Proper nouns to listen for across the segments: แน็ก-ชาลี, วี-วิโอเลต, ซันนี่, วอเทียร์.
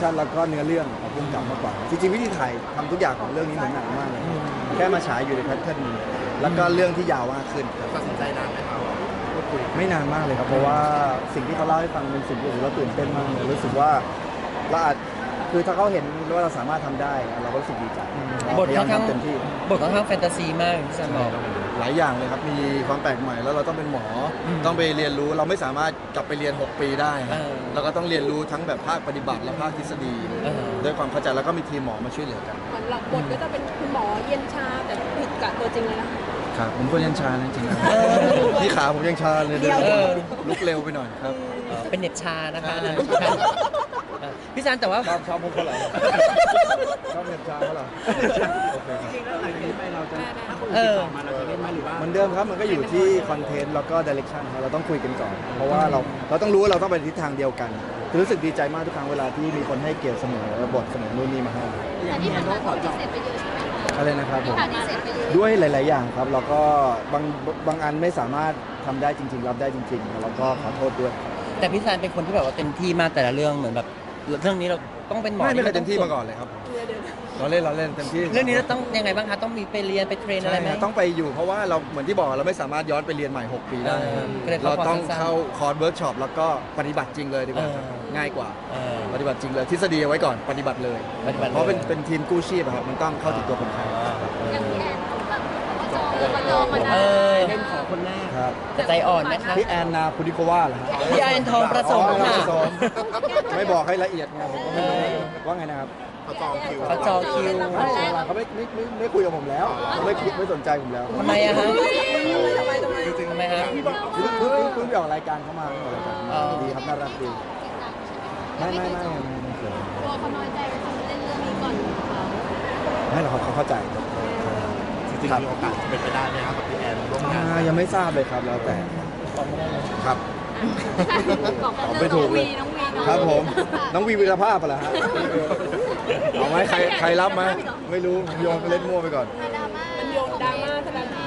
ชั่นแล้วก็เนื้อเรื่องของพุ่มกับมากกว่าจริงๆวิธีถ่ายทำทุกอย่างของเรื่องนี้เหมือนหนังมากเลยแค่มาฉายอยู่ในแพทเทิร์นนี้แล้วก็เรื่องที่ยาวมากขึ้นตัดสินใจนานไหมครับไม่นานมากเลยครับเพราะว่าสิ่งที่เขาเล่าให้ฟังเป็นสิ่งที่เราตื่นเต้นมากเลยรู้สึกว่าเราอาจคือถ้าเขาเห็นว่าเราสามารถทำได้เราก็รู้สึกดีใจบทค่อนข้างเต็มที่บทค่อนข้างแฟนตาซีมากที่จะบอกหลายอย่างเลยครับมีความแปลกใหม่แล้วเราต้องเป็นหมอต้องไปเรียนรู้เราไม่สามารถกลับไปเรียน6ปีได้เราก็ต้องเรียนรู้ทั้งแบบภาคปฏิบัติและภาคทฤษฎีด้วยความเข้าใจแล้วก็มีทีมหมอมาช่วยเหลือกันหลักบทก็จะเป็นคุณหมอเย็นชาแต่ผิดกับตัวจริงเลยนะครับผมก็เย็นชาจริงๆที่ขาผมยังชาเลยเดินลุกเร็วไปหน่อยครับเป็นเน็ตชานะคะพี่ซานแต่ว่าชอบผมเขาเหรอชอบเน็ตชาเขาเหรอจริงๆแล้วหลังจากนี้ไปเราจะถ้าคนติดต่อมาเราจะเล่นไหมหรือว่าเหมือนเดิมครับมันก็อยู่ที่คอนเทนต์แล้วก็ดิเรกชันเราต้องคุยกันก่อนเพราะว่าเราต้องรู้ว่าเราต้องไปทิศทางเดียวกันรู้สึกดีใจมากทุกครั้งเวลาที่มีคนให้เกียรติเสมอบทเสมอนู่นนี่มาให้อย่างนี้ต้องขอจับอะไรนะครับผมด้วยหลายๆอย่างครับแล้วก็บางอันไม่สามารถทำได้จริงๆรับได้จริงๆแล้วก็ขอโทษด้วยแต่พี่ซานเป็นคนที่แบบว่าเต็มที่มากแต่ละเรื่องเหมือนแบบเรื่องนี้เราต้องเป็นหมอไม่ได้เต็มที่มาก่อนเลยครับเราเล่นเต็มที่เรื่องนี้เราต้องยังไงบ้างคะต้องมีไปเรียนไปเทรนอะไรไหมต้องไปอยู่เพราะว่าเราเหมือนที่บอกเราไม่สามารถย้อนไปเรียนใหม่6ปีได้เราต้องเข้าคอร์สเวิร์กช็อปแล้วก็ปฏิบัติจริงเลยดีกว่าง่ายกว่าปฏิบัติจริงเลยทฤษฎีไว้ก่อนปฏิบัติเลยเพราะเป็นทีมกู้ชีพครับมันต้องเข้าถึงตัวคนไทยอย่างพี่แอนแบบจองมาได้เล่นของคนแรกครับใจอ่อนนะคะพี่แอนนาคุณิโกวาเหรอพี่แอนทองประสมค่ะไม่บอกให้ละเอียดไงว่าไงนะครับเขาจองคิวเขาไม่คุยกับผมแล้วเขาไม่สนใจผมแล้วทำไมอะฮะจริงไหมฮะคุณไปออกรายการเข้ามาดีครับน่ารักดีไม่ตัวเขาน้อยใจเขาเล่นเรื่องนี้ก่อนไม่หรอกเขาเข้าใจจริงๆมีโอกาสเป็นไปได้ไหมครับกับพี่แอนร่วมงานยังไม่ทราบเลยครับแล้วแต่ครับตอบไม่ถูกเลยครับผมน้องวีวีรภาพอะไรฮะเอาไหมใครรับไหมไม่รู้โยนไปเล่นมั่วไปก่อน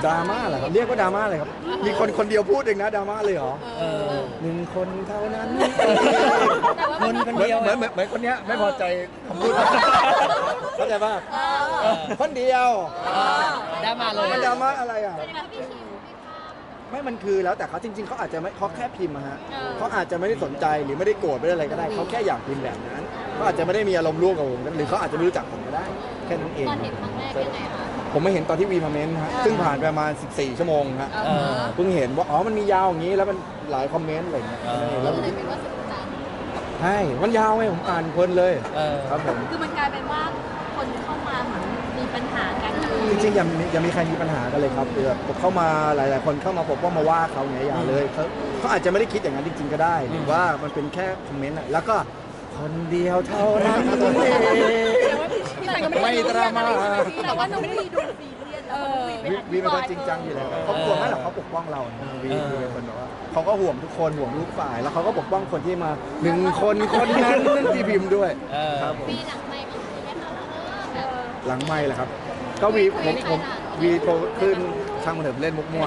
ดราม่าเหรอครับเรียกว่าดราม่าเลยครับมีคนเดียวพูดเองนะดราม่าเลยเหรอหนึ่งคนเท่านั้นคนเดียวเหมือนคนเนี้ยไม่พอใจคำพูดเข้าใจป่ะคนเดียวดราม่าเลยมันดราม่าอะไรอ่ะไม่มันคือแล้วแต่เขาจริงๆเขาอาจจะไม่เขาแค่พิมพ์ฮะเขาอาจจะไม่ได้สนใจหรือไม่ได้โกรธไม่ได้อะไรก็ได้เขาแค่อยากพิมพ์แบบนั้นเขาอาจจะไม่ได้มีอารมณ์ร่วมกับผมหรือเขาอาจจะไม่รู้จักผมก็ได้แค่นั้นเองผมไม่เห็นตอนที่วีพาเมนต์ฮะซึ่งผ่านประมาณ14ชั่วโมงฮะเพิ่งเห็นว่าอ๋อมันมียาวอย่างนี้แล้วมันหลายคอมเมนต์อะไรอย่างเงี้ยแล้วใช่มันยาวไงผมอ่านเพลินเลยครับผมคือมันกลายเป็นว่าคนเข้ามาเหมือนมีปัญหากันจริงๆยังมีใครมีปัญหากันเลยครับแบบเข้ามาหลายๆคนเข้ามาปกป้องมาว่าเขาเนี่ยอย่าเลยเขาอาจจะไม่ได้คิดอย่างนั้นจริงๆก็ได้หรือว่ามันเป็นแค่คอมเมนต์แล้วก็คนเดียวเท่านั้นไม่ดราม่าแต่ว่าเราไม่ได้ดูซีเรียสวีเป็นคนจริงจังอยู่แล้วเขากลัวไม่หรอกเขาปกป้องเราวีเป็นคนแบบว่าเขาก็ห่วงทุกคนห่วงลูกฝ่ายแล้วเขาก็ปกป้องคนที่มาหนึ่งคนนั้นที่พิมพ์ด้วยครับวีหลังไมค์หลังไมค์แหละครับก็วีผมวีโตขึ้นช่างมันเถอะเล่นมุกมั่ว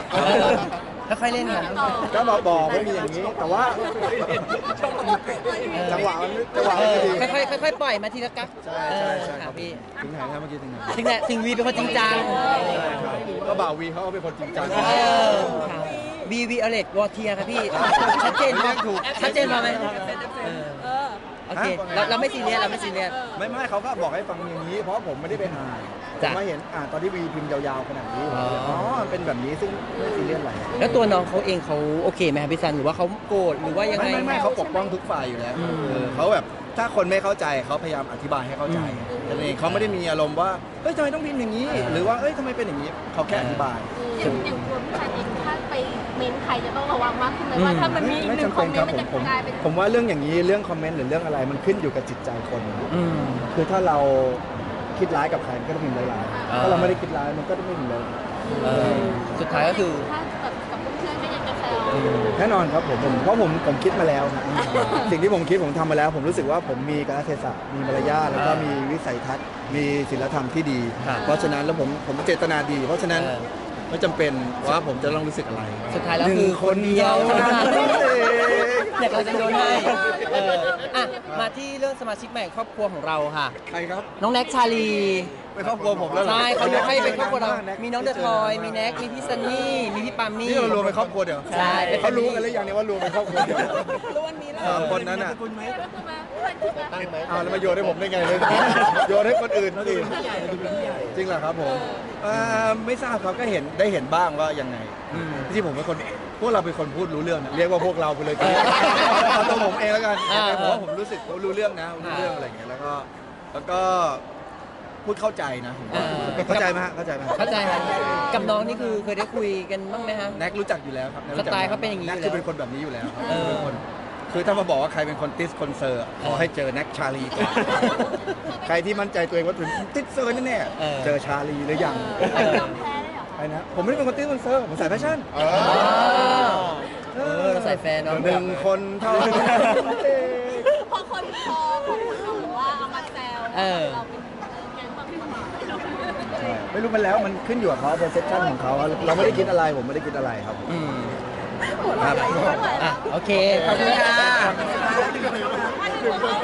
ถ้าค่อยเล่นนะก็บอกไม่มีอย่างนี้แต่ว่าจังหวะมันดีค่อยปล่อยมาทีละกั๊กใช่ครับพี่ถึงไหนครับเมื่อกี้ถึงไหนถึงวีเป็นคนจริงจังก็บ่าววีเขาเป็นคนจริงจังวีอเลตวอเทียครับพี่ชัดเจนพอไหมโอเคเราไม่ซีเรียสไม่เขาก็บอกให้ฟังอย่างนี้เพราะผมไม่ได้ไปหาผมมาเห็นตอนที่วีพิมพ์ยาวๆขนาดนี้อ๋อเป็นแบบนี้ซึ่งไม่ซีเรียสอะไรแล้วตัวน้องเขาเองเขาโอเคไหมครับพี่ซันหรือว่าเขาโกรธหรือว่ายังไงไม่เขาปกป้องทุกฝ่ายอยู่แล้วเขาแบบถ้าคนไม่เข้าใจเขาพยายามอธิบายให้เข้าใจแต่เองเขาไม่ได้มีอารมณ์ว่าเฮ้ยทำไมต้องพิมพ์อย่างนี้หรือว่าเฮ้ยทำไมเป็นอย่างนี้เขาแค่อธิบายอย่างตัวพี่ซันเองถ้าไปเมนใครจะต้องระวังมากขึ้นเลยว่าถ้ามันมีหนึ่งคอมเมนต์มันจะกลายเป็นผมว่าเรื่องอย่างนี้เรื่องคอมเมนต์หรือเรื่องอะไรมันขึ้นอยู่กับจิตใจคนคือถ้าเราคิดร้ายกับใครก็ต้องพิมพ์ร้ายๆถ้าเราไม่ได้คิดร้ายมันก็ไม่พิมพ์เลยสุดท้ายก็คือถ้ากับเพื่อนไม่อยากจะแซวแน่นอนครับผมเพราะผมคิดมาแล้วนะสิ่งที่ผมคิดผมทำมาแล้วผมรู้สึกว่าผมมีกาลเทศะมีมารยาทแล้วก็มีวิสัยทัศน์มีศีลธรรมที่ดีเพราะฉะนั้นแล้วผมเจตนาดีเพราะฉะนั้นไม่จำเป็นว่าผมจะต้องรู้สึกอะไรสุดท้ายแล้วคือคนเดียวอยาก เราจะโดนให้อ่ะมาที่เรื่องสมาชิกใหม่ครอบครัวของเราค่ะใครครับน้องแน็กชาลีเป็นครอบครัวผมแล้วใช่เขายกให้เป็นครอบครัวเรามีน้องเดอะทอยมีแน็กมีพี่ซันนี่มีพี่ปามี่นี่เรารวมเป็นครอบครัวเดียวใช่เขารู้กันหรือยังเนี่ยว่ารวมเป็นครอบครัวเดียวรู้วันนี้แล้วคนนั้นอ่ะแล้วมาโยนให้ผมได้ไงเลยโยนให้คนอื่นเขาดิจริงเหรอครับผมไม่ทราบครับก็เห็นได้เห็นบ้างว่ายังไงที่ผมเป็นคนพวกเราเป็นคนพูดรู้เรื่องเรียกว่าพวกเราไปเลยตัวผมเองแล้วกันผมว่าผมรู้สึกรู้เรื่องนะรู้เรื่องอะไรอย่างเงี้ยแล้วก็พูดเข้าใจนะผมเข้าใจไหมฮะเข้าใจไหมเข้าใจครับกับน้องนี่คือเคยได้คุยกันบ้างไหมฮะแน็กรู้จักอยู่แล้วครับสไตล์เขาเป็นอย่างนี้แน็กคือเป็นคนแบบนี้อยู่แล้วคือถ้ามาบอกว่าใครเป็นคนติสคอนเซอร์ขอให้เจอแน็กชาลีก่อนใครที่มั่นใจตัวเองว่าถึงติสเซอร์แน่ๆเจอชาลีหรือยังใครนะผมไม่ได้เป็นคนติสคอนเซอร์ผมใส่แฟชั่นเราใส่แฟนเนาะหนึ่งคนเท่านั้นพอคนพอคนรู้ว่าเอามาแซวเราเป็นแก๊งความผิดหวังไม่รู้มันแล้วมันขึ้นอยู่กับเขาเป็นเซสชั่นของเขาเราไม่ได้คิดอะไรผมไม่ได้คิดอะไรครับครับโอเคขอบคุณค่ะ